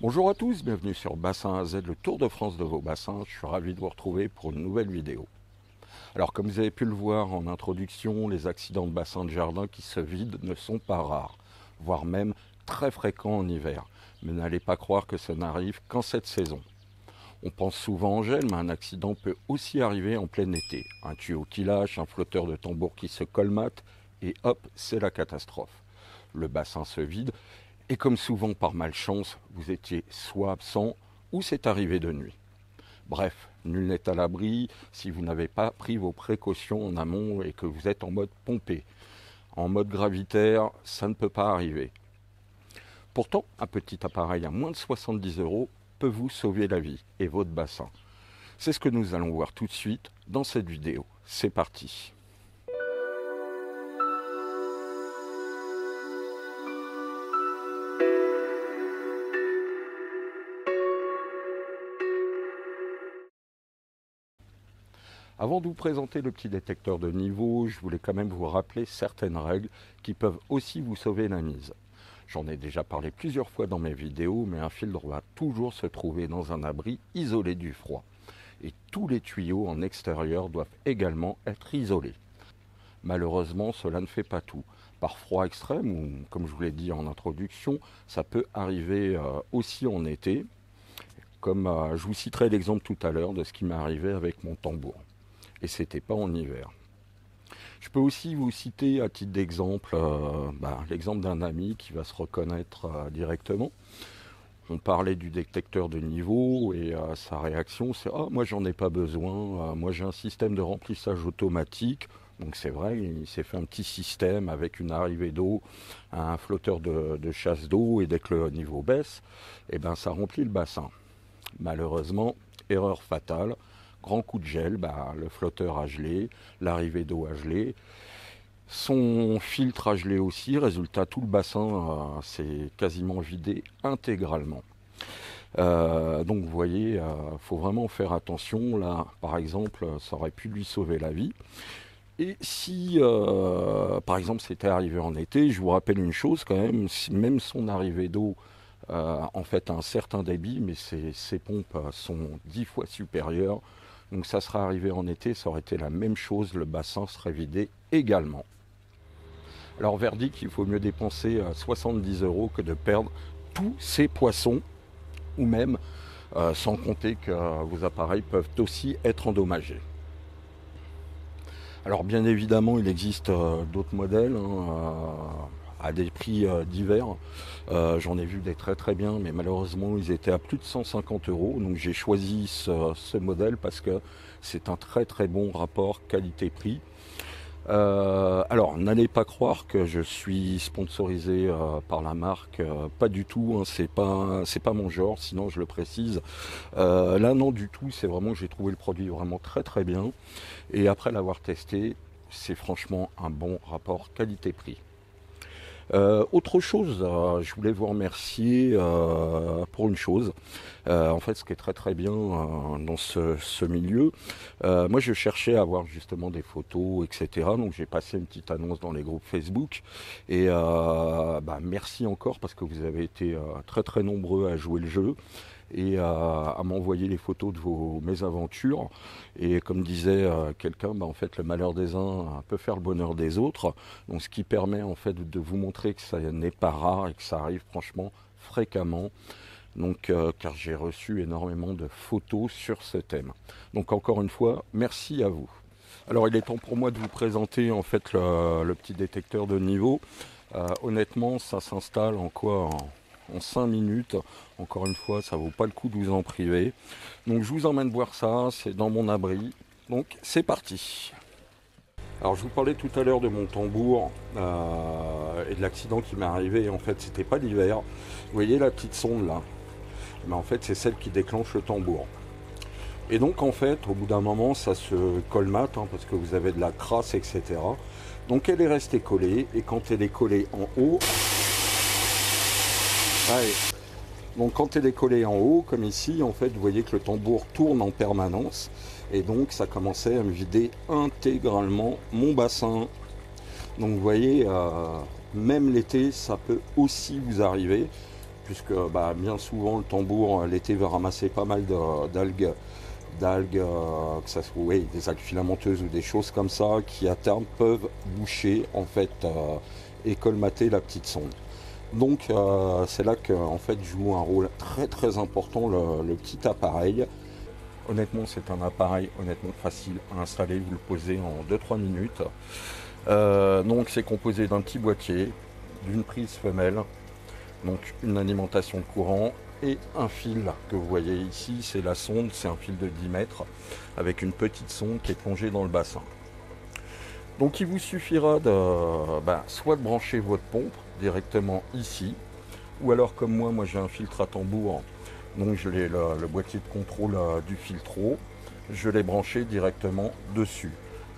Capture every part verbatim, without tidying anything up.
Bonjour à tous, bienvenue sur Bassin A Z, le Tour de France de vos bassins. Je suis ravi de vous retrouver pour une nouvelle vidéo. Alors comme vous avez pu le voir en introduction, les accidents de bassins de jardin qui se vident ne sont pas rares, voire même très fréquents en hiver. Mais n'allez pas croire que ça n'arrive qu'en cette saison. On pense souvent en gel, mais un accident peut aussi arriver en plein été. Un tuyau qui lâche, un flotteur de tambour qui se colmate, et hop, c'est la catastrophe. Le bassin se vide. Et comme souvent par malchance, vous étiez soit absent ou c'est arrivé de nuit. Bref, nul n'est à l'abri si vous n'avez pas pris vos précautions en amont et que vous êtes en mode pompé. En mode gravitaire, ça ne peut pas arriver. Pourtant, un petit appareil à moins de soixante-dix euros peut vous sauver la vie et votre bassin. C'est ce que nous allons voir tout de suite dans cette vidéo. C'est parti! Avant de vous présenter le petit détecteur de niveau, je voulais quand même vous rappeler certaines règles qui peuvent aussi vous sauver la mise. J'en ai déjà parlé plusieurs fois dans mes vidéos, mais un filtre va toujours se trouver dans un abri isolé du froid. Et tous les tuyaux en extérieur doivent également être isolés. Malheureusement, cela ne fait pas tout. Par froid extrême, ou comme je vous l'ai dit en introduction, ça peut arriver aussi en été. Comme je vous citerai l'exemple tout à l'heure de ce qui m'est arrivé avec mon tambour. Et c'était pas en hiver. Je peux aussi vous citer à titre d'exemple euh, bah, l'exemple d'un ami qui va se reconnaître euh, directement. On parlait du détecteur de niveau et euh, sa réaction c'est « Ah, moi j'en ai pas besoin, euh, moi j'ai un système de remplissage automatique ». Donc c'est vrai, il s'est fait un petit système avec une arrivée d'eau, un flotteur de, de chasse d'eau et dès que le niveau baisse, eh ben, ça remplit le bassin. Malheureusement, erreur fatale. Grand coup de gel, bah, le flotteur a gelé, l'arrivée d'eau a gelé, son filtre a gelé aussi, résultat tout le bassin euh, s'est quasiment vidé intégralement. Euh, donc vous voyez, il euh, faut vraiment faire attention, là par exemple ça aurait pu lui sauver la vie. Et si euh, par exemple c'était arrivé en été, je vous rappelle une chose quand même, si même son arrivée d'eau euh, en fait a un certain débit, mais ses, ses pompes sont dix fois supérieures. Donc ça sera arrivé en été, ça aurait été la même chose, le bassin serait vidé également. Alors verdict, il faut mieux dépenser soixante-dix euros que de perdre tous ces poissons, ou même euh, sans compter que euh, vos appareils peuvent aussi être endommagés. Alors bien évidemment, il existe euh, d'autres modèles, hein, euh, à des prix euh, divers. Euh, J'en ai vu des très très bien, mais malheureusement ils étaient à plus de cent cinquante euros. Donc j'ai choisi ce, ce modèle parce que c'est un très très bon rapport qualité-prix. Euh, alors n'allez pas croire que je suis sponsorisé euh, par la marque, euh, pas du tout, hein, c'est pas, c'est pas mon genre, sinon je le précise. Euh, là non du tout, c'est vraiment que j'ai trouvé le produit vraiment très très bien. Et après l'avoir testé, c'est franchement un bon rapport qualité-prix. Euh, autre chose, euh, je voulais vous remercier euh, pour une chose, euh, en fait ce qui est très très bien euh, dans ce, ce milieu, euh, moi je cherchais à avoir justement des photos, et cetera. Donc j'ai passé une petite annonce dans les groupes Facebook et euh, bah, merci encore parce que vous avez été euh, très très nombreux à jouer le jeu et à, à m'envoyer les photos de vos mésaventures. Et comme disait euh, quelqu'un, bah, en fait le malheur des uns peut faire le bonheur des autres, donc ce qui permet en fait de vous montrer que ça n'est pas rare et que ça arrive franchement fréquemment, donc euh, car j'ai reçu énormément de photos sur ce thème. Donc encore une fois, merci à vous. Alors il est temps pour moi de vous présenter en fait le, le petit détecteur de niveau. Euh, honnêtement, ça s'installe en quoi en en cinq minutes, encore une fois ça vaut pas le coup de vous en priver, donc je vous emmène voir ça, c'est dans mon abri, donc c'est parti. Alors je vous parlais tout à l'heure de mon tambour euh, et de l'accident qui m'est arrivé, en fait c'était pas l'hiver, vous voyez la petite sonde là, mais en fait c'est celle qui déclenche le tambour. Et donc en fait au bout d'un moment ça se colmate, hein, parce que vous avez de la crasse, etc. Donc elle est restée collée, et quand elle est collée en haut, allez. Donc quand elle est collée en haut, comme ici, en fait, vous voyez que le tambour tourne en permanence. Et donc ça commençait à me vider intégralement mon bassin. Donc vous voyez, euh, même l'été, ça peut aussi vous arriver. puisque bah, bien souvent le tambour l'été va ramasser pas mal d'algues, d'algues, euh, que ça soit oui, des algues filamenteuses ou des choses comme ça, qui à terme peuvent boucher en fait euh, et colmater la petite sonde. Donc euh, c'est là que en fait joue un rôle très très important le, le petit appareil. Honnêtement, c'est un appareil honnêtement facile à installer, vous le posez en deux trois minutes. Euh, donc c'est composé d'un petit boîtier, d'une prise femelle, donc une alimentation de courant et un fil que vous voyez ici, c'est la sonde, c'est un fil de dix mètres avec une petite sonde qui est plongée dans le bassin. Donc il vous suffira de bah, soit de brancher votre pompe directement ici, ou alors comme moi, moi j'ai un filtre à tambour, donc je l'ai le, le boîtier de contrôle euh, du filtre eau, je l'ai branché directement dessus.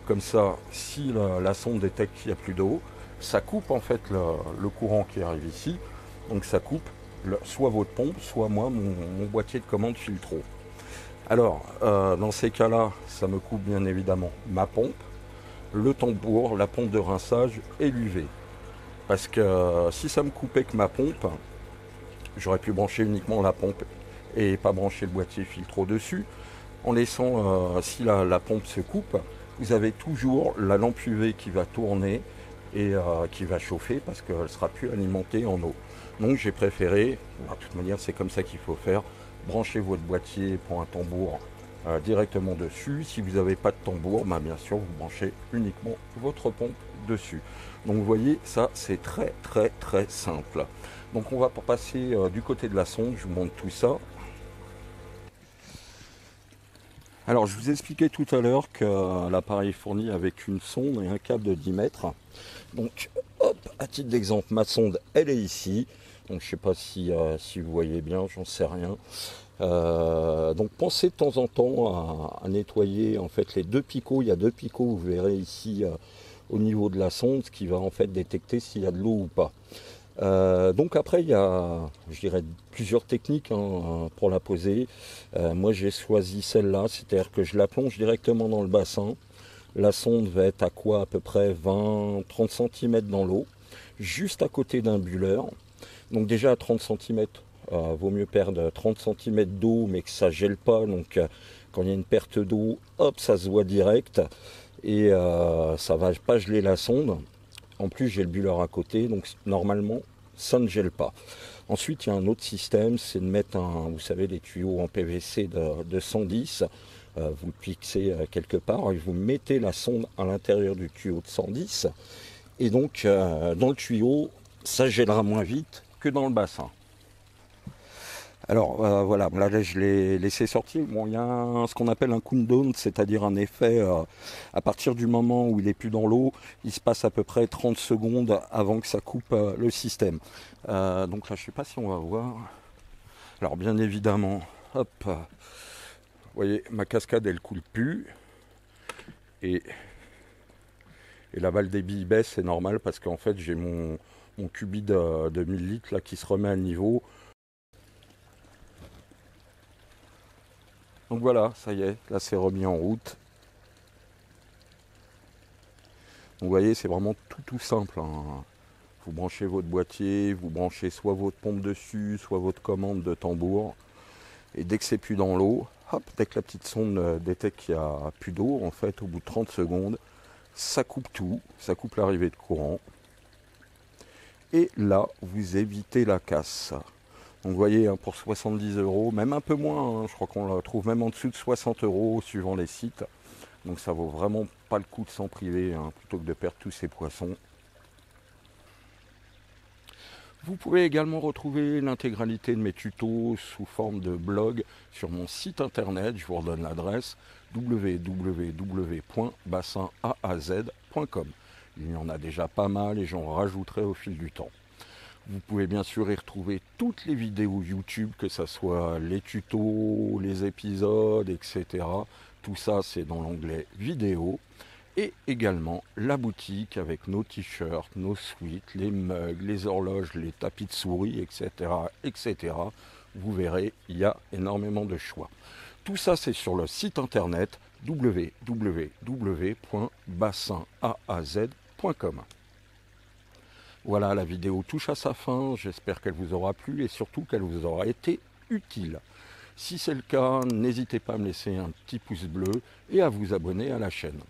Comme ça, si la, la sonde détecte qu'il n'y a plus d'eau, ça coupe en fait le, le courant qui arrive ici, donc ça coupe le, soit votre pompe, soit moi mon, mon boîtier de commande filtre eau. Alors euh, dans ces cas-là, ça me coupe bien évidemment ma pompe, le tambour, la pompe de rinçage et l'U V. Parce que euh, si ça me coupait que ma pompe, j'aurais pu brancher uniquement la pompe et pas brancher le boîtier filtre dessus. En laissant, euh, si la, la pompe se coupe, vous avez toujours la lampe U V qui va tourner et euh, qui va chauffer parce qu'elle ne sera plus alimentée en eau. Donc j'ai préféré, de toute manière c'est comme ça qu'il faut faire, brancher votre boîtier pour un tambour euh, directement dessus. Si vous n'avez pas de tambour, bah, bien sûr vous branchez uniquement votre pompe dessus. Donc vous voyez, ça c'est très très très simple. Donc on va passer euh, du côté de la sonde, je vous montre tout ça. Alors je vous expliquais tout à l'heure que euh, l'appareil est fourni avec une sonde et un câble de dix mètres. Donc hop, à titre d'exemple, ma sonde elle est ici. Donc je ne sais pas si, euh, si vous voyez bien, j'en sais rien. Euh, donc pensez de temps en temps à, à nettoyer en fait les deux picots. Il y a deux picots, vous verrez ici euh, au niveau de la sonde, qui va en fait détecter s'il y a de l'eau ou pas. Euh, donc après il y a, je dirais, plusieurs techniques hein, pour la poser. Euh, moi j'ai choisi celle-là, c'est-à-dire que je la plonge directement dans le bassin. La sonde va être à quoi à peu près vingt à trente centimètres dans l'eau, juste à côté d'un bulleur. Donc déjà à trente centimètres, euh, vaut mieux perdre trente centimètres d'eau, mais que ça ne gèle pas. Donc euh, quand il y a une perte d'eau, hop, ça se voit direct et euh, ça ne va pas geler la sonde. En plus, j'ai le bulleur à côté, donc normalement, ça ne gèle pas. Ensuite, il y a un autre système, c'est de mettre, un, vous savez, des tuyaux en P V C de, de cent dix. Euh, vous le fixez quelque part et vous mettez la sonde à l'intérieur du tuyau de cent dix. Et donc, euh, dans le tuyau, ça gèlera moins vite que dans le bassin. Alors euh, voilà, là, là je l'ai laissé sortir. Bon, il y a un, ce qu'on appelle un cool down, c'est-à-dire un effet, euh, à partir du moment où il n'est plus dans l'eau, il se passe à peu près trente secondes avant que ça coupe euh, le système. Euh, donc là je ne sais pas si on va voir. Alors bien évidemment, hop, vous voyez ma cascade elle ne coule plus. Et, et la balle des billes baisse, c'est normal parce qu'en fait j'ai mon, mon cubit de, de mille litres là, qui se remet à niveau. Donc voilà, ça y est, là c'est remis en route. Donc vous voyez, c'est vraiment tout tout simple, hein. Vous branchez votre boîtier, vous branchez soit votre pompe dessus, soit votre commande de tambour. Et dès que c'est plus dans l'eau, hop, dès que la petite sonde détecte qu'il n'y a plus d'eau, en fait, au bout de trente secondes, ça coupe tout, ça coupe l'arrivée de courant. Et là, vous évitez la casse. Donc vous voyez, pour soixante-dix euros, même un peu moins, hein, je crois qu'on la trouve même en dessous de soixante euros suivant les sites. Donc ça vaut vraiment pas le coup de s'en priver, hein, plutôt que de perdre tous ces poissons. Vous pouvez également retrouver l'intégralité de mes tutos sous forme de blog sur mon site internet. Je vous redonne l'adresse w w w point bassin a z point com. Il y en a déjà pas mal et j'en rajouterai au fil du temps. Vous pouvez bien sûr y retrouver toutes les vidéos YouTube, que ce soit les tutos, les épisodes, et cetera. Tout ça, c'est dans l'onglet vidéo. Et également la boutique avec nos t-shirts, nos suites, les mugs, les horloges, les tapis de souris, et cetera, et cetera. Vous verrez, il y a énormément de choix. Tout ça, c'est sur le site internet w w w point bassin a z point com. Voilà, la vidéo touche à sa fin. J'espère qu'elle vous aura plu et surtout qu'elle vous aura été utile. Si c'est le cas, n'hésitez pas à me laisser un petit pouce bleu et à vous abonner à la chaîne.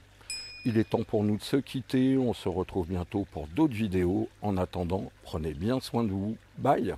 Il est temps pour nous de se quitter. On se retrouve bientôt pour d'autres vidéos. En attendant, prenez bien soin de vous. Bye!